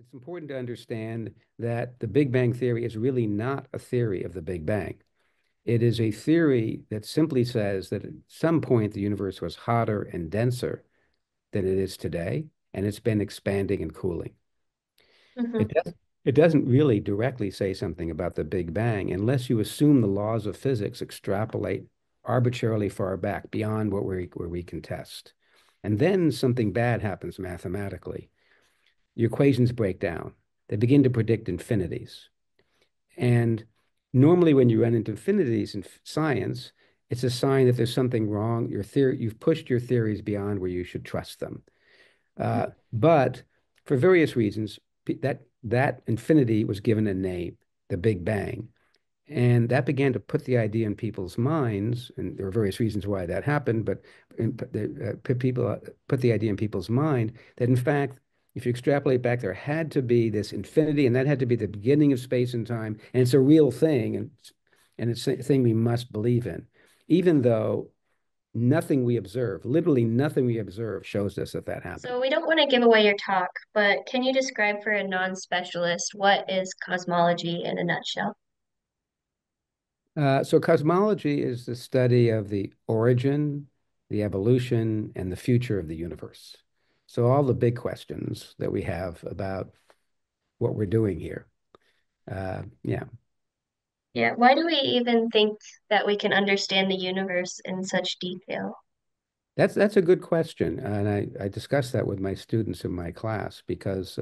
It's important to understand that the Big Bang theory is really not a theory of the Big Bang. It is a theory that simply says that at some point the universe was hotter and denser than it is today, and it's been expanding and cooling. Mm-hmm. It doesn't really directly say something about the Big Bang unless you assume the laws of physics extrapolate arbitrarily far back beyond what where we can test. And then something bad happens mathematically. Your equations break down. They begin to predict infinities. And normally when you run into infinities in science, it's a sign that there's something wrong. Your theory, you've pushed your theories beyond where you should trust them. But for various reasons, that infinity was given a name, the Big Bang. And that began to put the idea in people's minds, and there are various reasons why that happened, but people put the idea in people's mind that, in fact, if you extrapolate back, there had to be this infinity, and that had to be the beginning of space and time, and it's a real thing, and it's a thing we must believe in, even though nothing we observe, literally nothing we observe, shows us that that happened. So we don't want to give away your talk, but can you describe for a non-specialist what is cosmology in a nutshell? So cosmology is the study of the origin, the evolution, and the future of the universe. So all the big questions that we have about what we're doing here. Yeah, why do we even think that we can understand the universe in such detail? That's a good question, and I discuss that with my students in my class because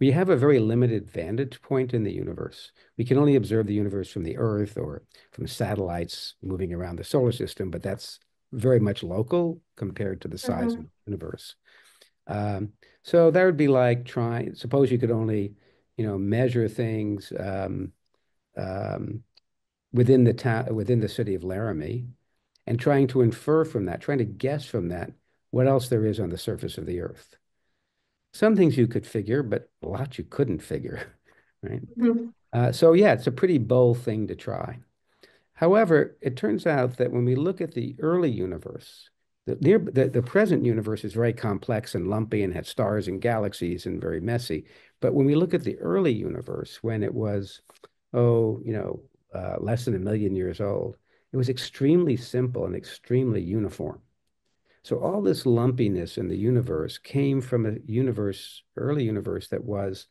we have a very limited vantage point in the universe. We can only observe the universe from the Earth or from satellites moving around the solar system, but that's very much local compared to the size of the universe. So that would be like suppose you could only, measure things within the town, within the city of Laramie, and trying to infer from that, trying to guess from that, what else there is on the surface of the Earth. Some things you could figure, but a lot you couldn't figure, right? Mm-hmm. So yeah, it's a pretty bold thing to try. However, it turns out that when we look at the early universe, the present universe is very complex and lumpy and has stars and galaxies and very messy. But when we look at the early universe, when it was, less than a million years old, it was extremely simple and extremely uniform. So all this lumpiness in the universe came from a early universe that was,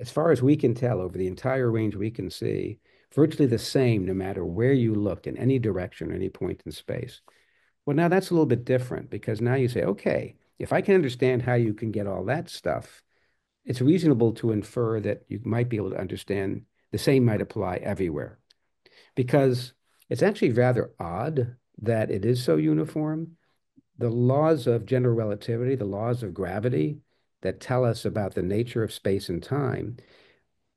as far as we can tell, over the entire range we can see, virtually the same no matter where you looked in any direction or any point in space. Well, now that's a little bit different because now you say, okay, if I can understand how you can get all that stuff, it's reasonable to infer that you might be able to understand the same might apply everywhere. Because it's actually rather odd that it is so uniform. The laws of general relativity, the laws of gravity that tell us about the nature of space and time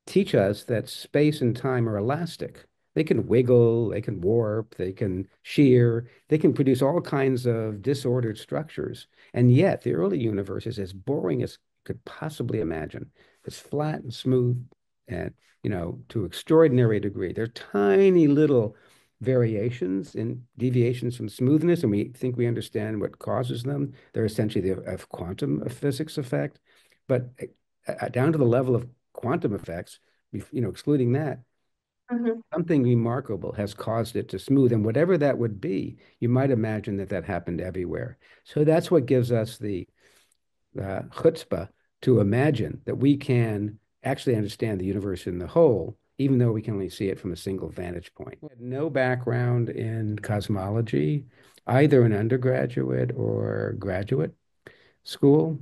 teach us that space and time are elastic. They can wiggle, they can warp, they can shear, they can produce all kinds of disordered structures. And yet the early universe is as boring as you could possibly imagine. It's flat and smooth and, to an extraordinary degree. There are tiny little variations and deviations from smoothness, and we think we understand what causes them. They're essentially the quantum physics effect, but down to the level of quantum effects, excluding that, something remarkable has caused it to smooth, and whatever that would be, you might imagine that happened everywhere. So that's what gives us the chutzpah to imagine that we can actually understand the universe in the whole, even though we can only see it from a single vantage point. I had no background in cosmology, either in undergraduate or graduate school.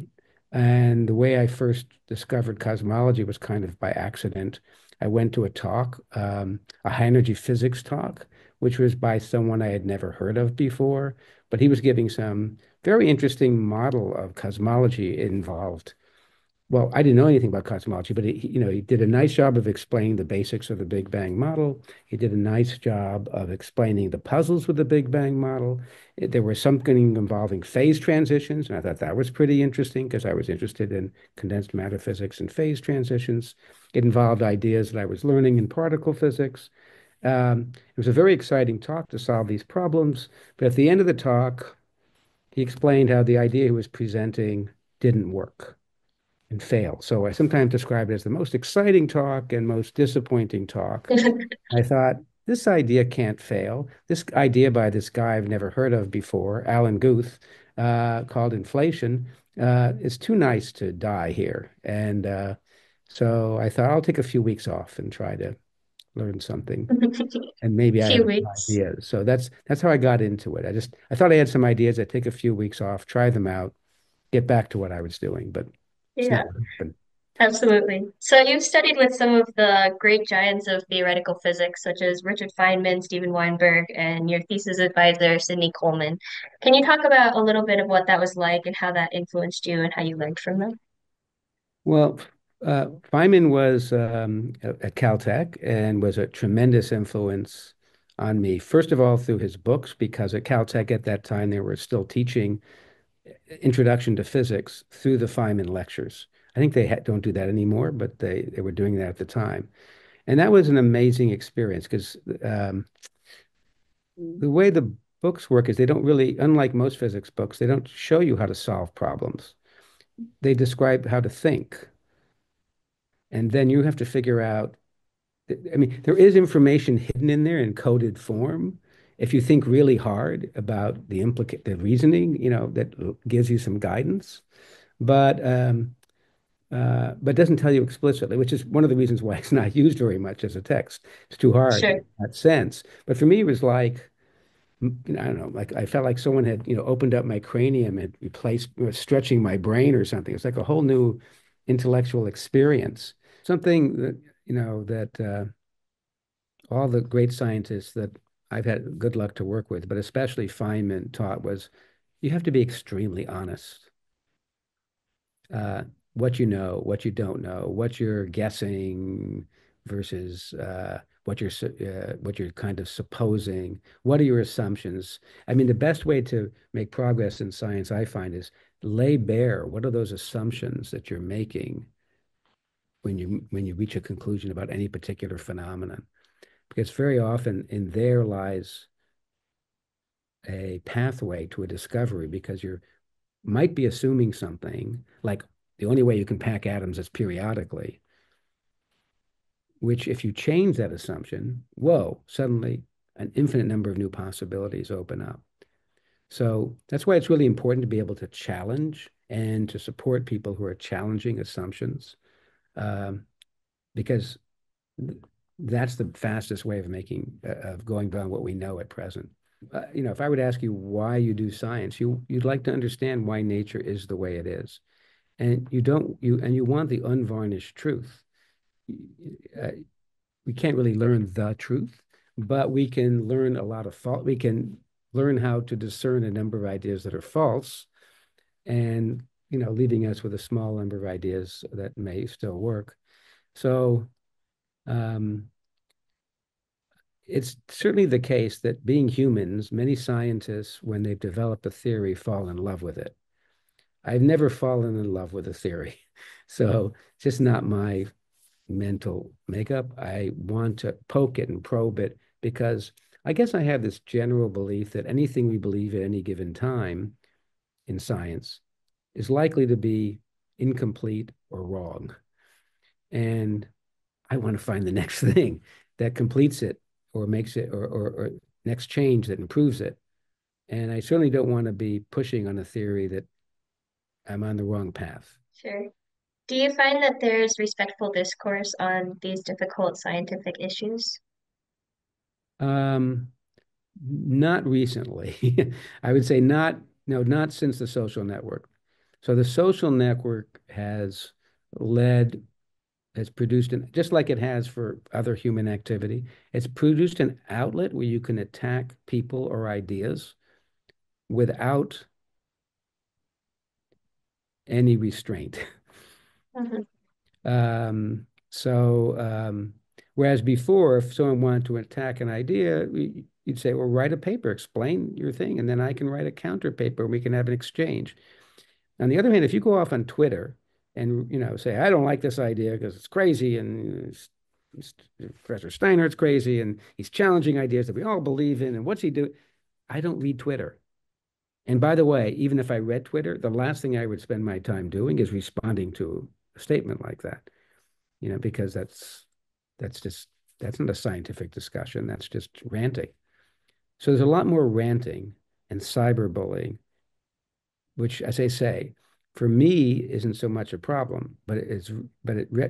And the way I first discovered cosmology was kind of by accident. I went to a talk, a high energy physics talk, which was by someone I had never heard of before, but he was giving some very interesting model of cosmology involved. Well, I didn't know anything about cosmology, but he did a nice job of explaining the basics of the Big Bang model. He did a nice job of explaining the puzzles with the Big Bang model. There was something involving phase transitions, and I thought that was pretty interesting because I was interested in condensed matter physics and phase transitions. It involved ideas that I was learning in particle physics. It was a very exciting talk to solve these problems, but at the end of the talk, he explained how the idea he was presenting didn't work. and fail. So I sometimes describe it as the most exciting talk and most disappointing talk. I thought, this idea can't fail. This idea by this guy I've never heard of before, Alan Guth, called inflation, is too nice to die here. And so I thought, I'll take a few weeks off and try to learn something. And maybe I have ideas. So that's how I got into it. I thought I had some ideas. I'd take a few weeks off, try them out, get back to what I was doing. But yeah, absolutely. So you've studied with some of the great giants of theoretical physics, such as Richard Feynman, Steven Weinberg, and your thesis advisor, Sidney Coleman. Can you talk about a little bit of what that was like and how that influenced you and how you learned from them? Well, Feynman was at Caltech and was a tremendous influence on me. First of all, through his books, because at Caltech at that time, they were still teaching Introduction to Physics through the Feynman lectures. I think they don't do that anymore, but they were doing that at the time. And that was an amazing experience because the way the books work is they don't really, unlike most physics books, they don't show you how to solve problems. They describe how to think. And then you have to figure out, I mean, there is information hidden in there in coded form. If you think really hard about the reasoning, you know, that gives you some guidance, but doesn't tell you explicitly, which is one of the reasons why it's not used very much as a text. It's too hard in that sense. But for me, it was like, I don't know, like I felt like someone had, you know, opened up my cranium and replaced, or stretching my brain or something. It's like a whole new intellectual experience, something that, you know, that all the great scientists that I've had good luck to work with, but especially Feynman taught was you have to be extremely honest. What you know, what you don't know, what you're guessing versus what you're kind of supposing. What are your assumptions? I mean, the best way to make progress in science, I find, is lay bare what are those assumptions that you're making when you reach a conclusion about any particular phenomenon. Because very often in there lies a pathway to a discovery, because you might be assuming something like the only way you can pack atoms is periodically, which if you change that assumption, whoa, suddenly an infinite number of new possibilities open up. So that's why it's really important to be able to challenge and to support people who are challenging assumptions, because that's the fastest way of going beyond what we know at present. You know, if I would ask you why you do science, you'd like to understand why nature is the way it is, and you want the unvarnished truth. We can't really learn the truth, but we can learn a lot of fault. We can learn how to discern a number of ideas that are false, and you know, leaving us with a small number of ideas that may still work. So. It's certainly the case that being humans, many scientists, when they've developed a theory, fall in love with it. I've never fallen in love with a theory. So it's just not my mental makeup. I want to poke it and probe it because I guess I have this general belief that anything we believe at any given time in science is likely to be incomplete or wrong. And I want to find the next thing that completes it or makes it or next change that improves it. And I certainly don't want to be pushing on a theory that I'm on the wrong path. Sure. Do you find that there's respectful discourse on these difficult scientific issues? Not recently. I would say not since The Social Network. So The Social Network has produced, just like it has for other human activity, it's produced an outlet where you can attack people or ideas without any restraint. Mm-hmm. Whereas before, if someone wanted to attack an idea, you'd say, well, write a paper, explain your thing, and then I can write a counter paper and we can have an exchange. On the other hand, if you go off on Twitter and, you know, say, I don't like this idea because it's crazy, and Professor Steiner's crazy, and he's challenging ideas that we all believe in, and what's he doing? I don't read Twitter. And by the way, even if I read Twitter, the last thing I would spend my time doing is responding to a statement like that, you know, because that's not a scientific discussion. That's just ranting. So there's a lot more ranting and cyberbullying, which, as I say, for me isn't so much a problem, but it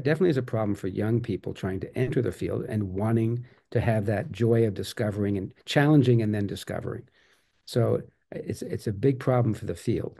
definitely is a problem for young people trying to enter the field and wanting to have that joy of discovering and challenging and then discovering. So it's a big problem for the field.